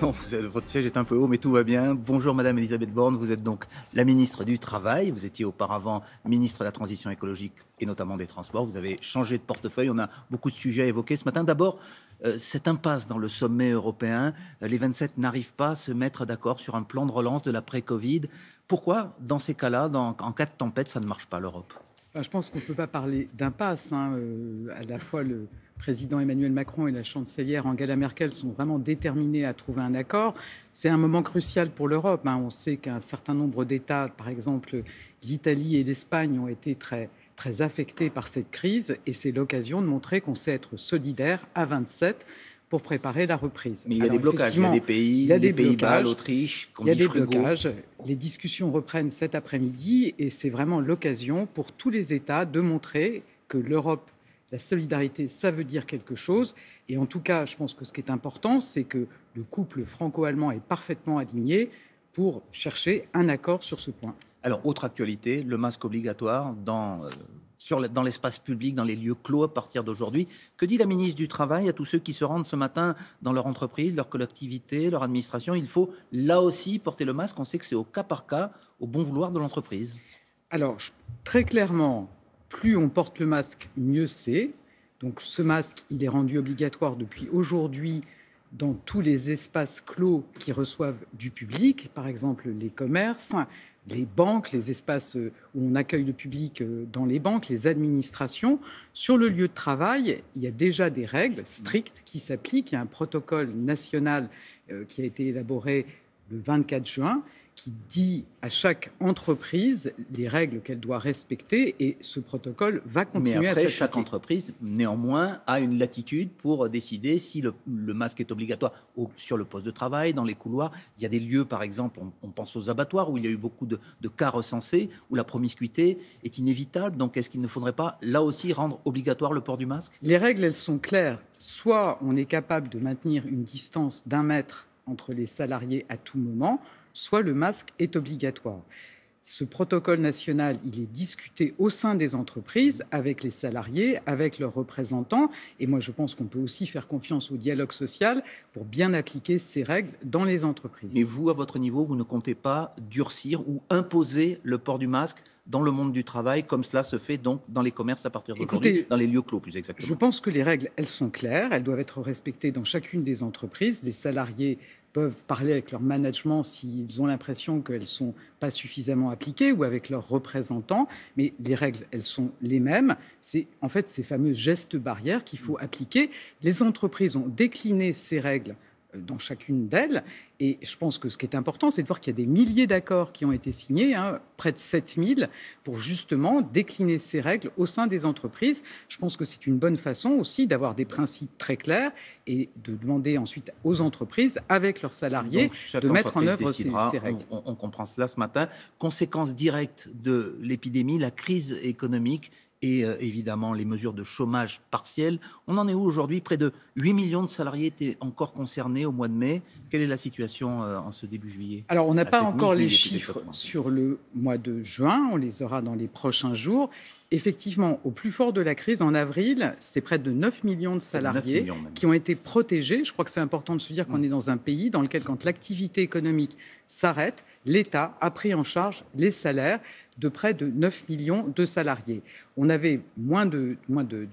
Bon, votre siège est un peu haut, mais tout va bien. Bonjour Madame Elisabeth Borne, vous êtes donc la ministre du Travail. Vous étiez auparavant ministre de la Transition écologique et notamment des Transports. Vous avez changé de portefeuille. On a beaucoup de sujets à évoquer ce matin. D'abord, cette impasse dans le sommet européen. Les 27 n'arrivent pas à se mettre d'accord sur un plan de relance de l'après-Covid. Pourquoi, dans ces cas-là, en cas de tempête, ça ne marche pas l'Europe ? Enfin, je pense qu'on ne peut pas parler d'impasse. À la fois le président Emmanuel Macron et la chancelière Angela Merkel sont vraiment déterminés à trouver un accord. C'est un moment crucial pour l'Europe. On sait qu'un certain nombre d'États, par exemple l'Italie et l'Espagne, ont été très affectés par cette crise. Et c'est l'occasion de montrer qu'on sait être solidaires à 27 pour préparer la reprise. Mais il y a des blocages, il y a des pays, les Pays-Bas, l'Autriche, il y a des blocages. Les discussions reprennent cet après-midi et c'est vraiment l'occasion pour tous les États de montrer que l'Europe, la solidarité, ça veut dire quelque chose. Et en tout cas, je pense que ce qui est important, c'est que le couple franco-allemand est parfaitement aligné pour chercher un accord sur ce point. Alors, autre actualité, le masque obligatoire dans l'espace public, dans les lieux clos à partir d'aujourd'hui. Que dit la ministre du Travail à tous ceux qui se rendent ce matin dans leur entreprise, leur collectivité, leur administration? Il faut là aussi porter le masque. On sait que c'est au cas par cas, au bon vouloir de l'entreprise. Alors, très clairement, plus on porte le masque, mieux c'est. Donc ce masque, il est rendu obligatoire depuis aujourd'hui dans tous les espaces clos qui reçoivent du public, par exemple les commerces, les banques, les espaces où on accueille le public dans les banques, les administrations. Sur le lieu de travail, il y a déjà des règles strictes qui s'appliquent. Il y a un protocole national qui a été élaboré le 24 juin qui dit à chaque entreprise les règles qu'elle doit respecter et ce protocole va continuer à s'appliquer. Mais après, chaque entreprise, néanmoins, a une latitude pour décider si le masque est obligatoire sur le poste de travail, dans les couloirs. Il y a des lieux, par exemple, on pense aux abattoirs, où il y a eu beaucoup de cas recensés, où la promiscuité est inévitable. Donc, est-ce qu'il ne faudrait pas, là aussi, rendre obligatoire le port du masque? Les règles, elles sont claires. Soit on est capable de maintenir une distance d'1 mètre entre les salariés à tout moment, soit le masque est obligatoire. Ce protocole national, il est discuté au sein des entreprises, avec les salariés, avec leurs représentants. Et moi, je pense qu'on peut aussi faire confiance au dialogue social pour bien appliquer ces règles dans les entreprises. Mais vous, à votre niveau, vous ne comptez pas durcir ou imposer le port du masque dans le monde du travail, comme cela se fait donc dans les commerces à partir d'aujourd'hui, dans les lieux clos plus exactement? Je pense que les règles, elles sont claires. Elles doivent être respectées dans chacune des entreprises. Les salariés peuvent parler avec leur management s'ils ont l'impression qu'elles ne sont pas suffisamment appliquées ou avec leurs représentants. Mais les règles, elles sont les mêmes. C'est en fait ces fameux gestes barrières qu'il faut appliquer. Les entreprises ont décliné ces règles dans chacune d'elles. Et je pense que ce qui est important, c'est de voir qu'il y a des milliers d'accords qui ont été signés, près de 7000, pour justement décliner ces règles au sein des entreprises. Je pense que c'est une bonne façon aussi d'avoir des principes très clairs et de demander ensuite aux entreprises, avec leurs salariés, de mettre en œuvre ces règles. On comprend cela ce matin. Conséquence directe de l'épidémie, la crise économique et évidemment les mesures de chômage partiel. On en est où aujourd'hui? Près de 8 millions de salariés étaient encore concernés au mois de mai. Quelle est la situation en ce début juillet? Alors on n'a pas encore les chiffres sur le mois de juin, on les aura dans les prochains jours. Effectivement, au plus fort de la crise, en avril, c'est près de 9 millions de salariés qui ont été protégés. Je crois que c'est important de se dire qu'on est dans un pays dans lequel, quand l'activité économique s'arrête, l'État a pris en charge les salaires de près de 9 millions de salariés. On avait moins de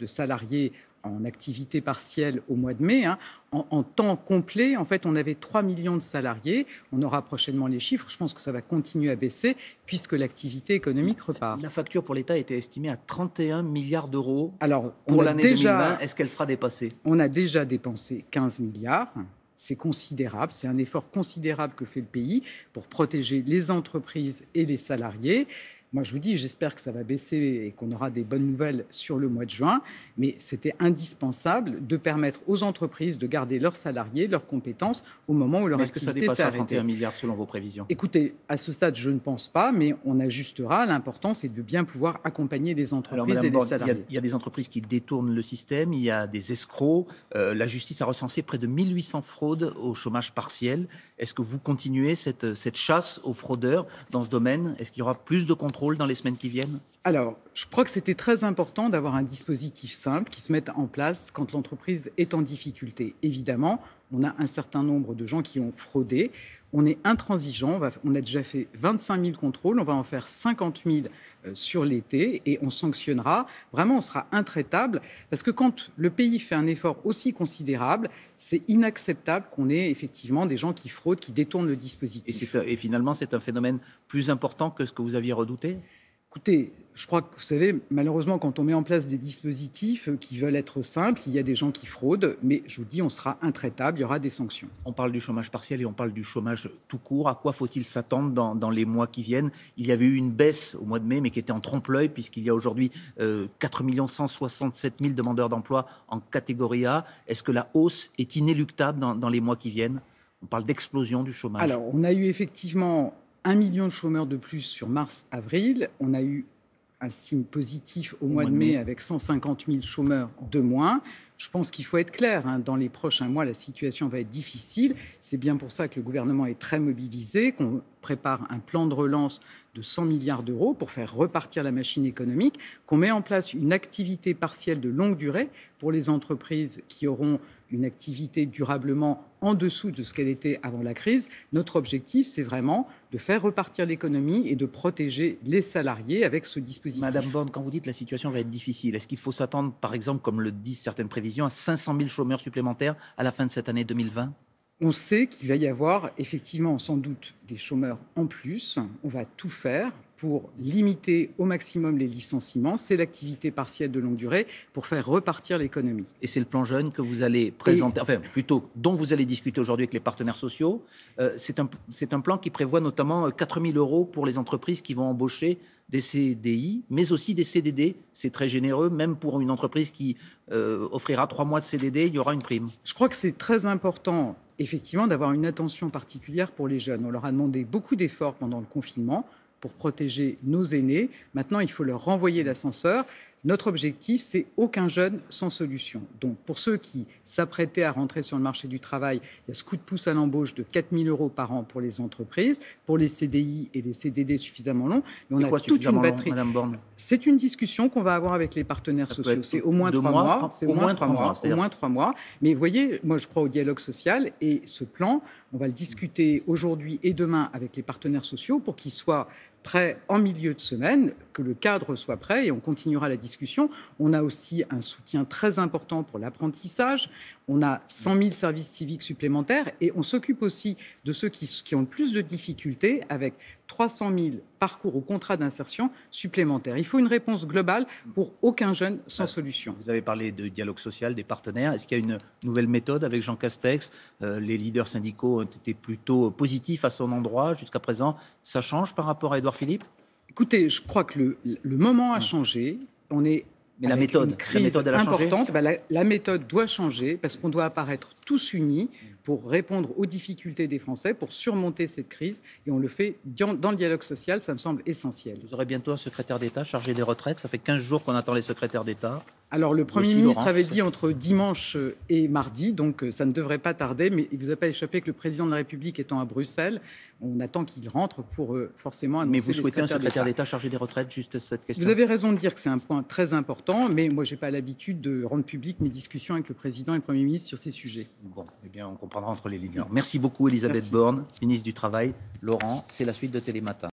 salariés en activité partielle au mois de mai. En temps complet, en fait, on avait 3 millions de salariés. On aura prochainement les chiffres. Je pense que ça va continuer à baisser puisque l'activité économique repart. La facture pour l'État était estimée à 31 milliards d'euros. Alors, pour l'année 2020, est-ce qu'elle sera dépassée? On a déjà dépensé 15 milliards. C'est considérable, c'est un effort considérable que fait le pays pour protéger les entreprises et les salariés. Moi, je vous dis, j'espère que ça va baisser et qu'on aura des bonnes nouvelles sur le mois de juin. Mais c'était indispensable de permettre aux entreprises de garder leurs salariés, leurs compétences au moment où leur activité s'arrête. Est-ce que ça dépasse 31 milliards selon vos prévisions? Écoutez, à ce stade, je ne pense pas, mais on ajustera. L'important, c'est de bien pouvoir accompagner les entreprises et les salariés. Il y a des entreprises qui détournent le système, il y a des escrocs. La justice a recensé près de 1800 fraudes au chômage partiel. Est-ce que vous continuez cette chasse aux fraudeurs dans ce domaine? Est-ce qu'il y aura plus de contrôle dans les semaines qui viennent? Alors, je crois que c'était très important d'avoir un dispositif simple qui se mette en place quand l'entreprise est en difficulté. Évidemment, On a un certain nombre de gens qui ont fraudé. On est intransigeant. On a déjà fait 25 000 contrôles. On va en faire 50 000 sur l'été et on sanctionnera. Vraiment, on sera intraitable parce que quand le pays fait un effort aussi considérable, c'est inacceptable qu'on ait effectivement des gens qui fraudent, qui détournent le dispositif. Et finalement, c'est un phénomène plus important que ce que vous aviez redouté ? Écoutez, je crois que vous savez, malheureusement, quand on met en place des dispositifs qui veulent être simples, il y a des gens qui fraudent, mais je vous dis, on sera intraitable, il y aura des sanctions. On parle du chômage partiel et on parle du chômage tout court. À quoi faut-il s'attendre dans les mois qui viennent ? Il y avait eu une baisse au mois de mai, mais qui était en trompe-l'œil, puisqu'il y a aujourd'hui 4 167 000 demandeurs d'emploi en catégorie A. Est-ce que la hausse est inéluctable dans les mois qui viennent ? On parle d'explosion du chômage. Alors, on a eu effectivement 1 million de chômeurs de plus sur mars-avril. On a eu un signe positif au mois de mai avec 150 000 chômeurs de moins. Je pense qu'il faut être clair, dans les prochains mois, la situation va être difficile. C'est bien pour ça que le gouvernement est très mobilisé, qu'on prépare un plan de relance de 100 milliards d'euros pour faire repartir la machine économique, qu'on met en place une activité partielle de longue durée pour les entreprises qui auront une activité durablement en dessous de ce qu'elle était avant la crise. Notre objectif, c'est vraiment de faire repartir l'économie et de protéger les salariés avec ce dispositif. Madame Borne, quand vous dites que la situation va être difficile, est-ce qu'il faut s'attendre, par exemple, comme le disent certaines prévisions, à 500 000 chômeurs supplémentaires à la fin de cette année 2020 ? On sait qu'il va y avoir effectivement sans doute des chômeurs en plus. On va tout faire pour limiter au maximum les licenciements. C'est l'activité partielle de longue durée pour faire repartir l'économie. Et c'est le plan jeune que vous allez présenter, dont vous allez discuter aujourd'hui avec les partenaires sociaux. C'est un plan qui prévoit notamment 4 000 euros pour les entreprises qui vont embaucher des CDI, mais aussi des CDD. C'est très généreux, même pour une entreprise qui offrira 3 mois de CDD, il y aura une prime. Je crois que c'est très important effectivement d'avoir une attention particulière pour les jeunes. On leur a demandé beaucoup d'efforts pendant le confinement pour protéger nos aînés. Maintenant, il faut leur renvoyer l'ascenseur. Notre objectif, c'est aucun jeune sans solution. Donc, pour ceux qui s'apprêtaient à rentrer sur le marché du travail, il y a ce coup de pouce à l'embauche de 4 000 euros par an pour les entreprises, pour les CDI et les CDD suffisamment longs. Mais on a toute une batterie. Madame Borne ? C'est une discussion qu'on va avoir avec les partenaires sociaux. C'est au moins 3 mois. C'est au moins 3 mois. Au moins 3 mois. Mais vous voyez, moi, je crois au dialogue social et ce plan, on va le discuter aujourd'hui et demain avec les partenaires sociaux pour qu'ils soient prêt en milieu de semaine, que le cadre soit prêt et on continuera la discussion. On a aussi un soutien très important pour l'apprentissage. On a 100 000 services civiques supplémentaires et on s'occupe aussi de ceux qui ont le plus de difficultés avec 300 000 parcours ou contrats d'insertion supplémentaires. Il faut une réponse globale pour aucun jeune sans solution. Vous avez parlé de dialogue social, des partenaires. Est-ce qu'il y a une nouvelle méthode avec Jean Castex ? Les leaders syndicaux ont été plutôt positifs à son endroit jusqu'à présent. Ça change par rapport à Edouard Philippe ? Écoutez, je crois que le moment a changé. On est mais avec la méthode a changé. La méthode doit changer parce qu'on doit apparaître tous unis pour répondre aux difficultés des Français, pour surmonter cette crise. Et on le fait dans le dialogue social, ça me semble essentiel. Vous aurez bientôt un secrétaire d'État chargé des retraites. Ça fait 15 jours qu'on attend les secrétaires d'État. Alors le Premier ministre avait dit entre dimanche et mardi, donc ça ne devrait pas tarder. Mais il ne vous a pas échappé que le président de la République étant à Bruxelles, on attend qu'il rentre pour forcément annoncer. Mais vous souhaitez un secrétaire d'État chargé des retraites, juste cette question. Vous avez raison de dire que c'est un point très important, mais moi je n'ai pas l'habitude de rendre publiques mes discussions avec le président et le Premier ministre sur ces sujets. Bon, eh bien on comprendra entre les lignes. Alors, merci beaucoup Elisabeth Borne, ministre du Travail. Laurent, c'est la suite de Télé Matin.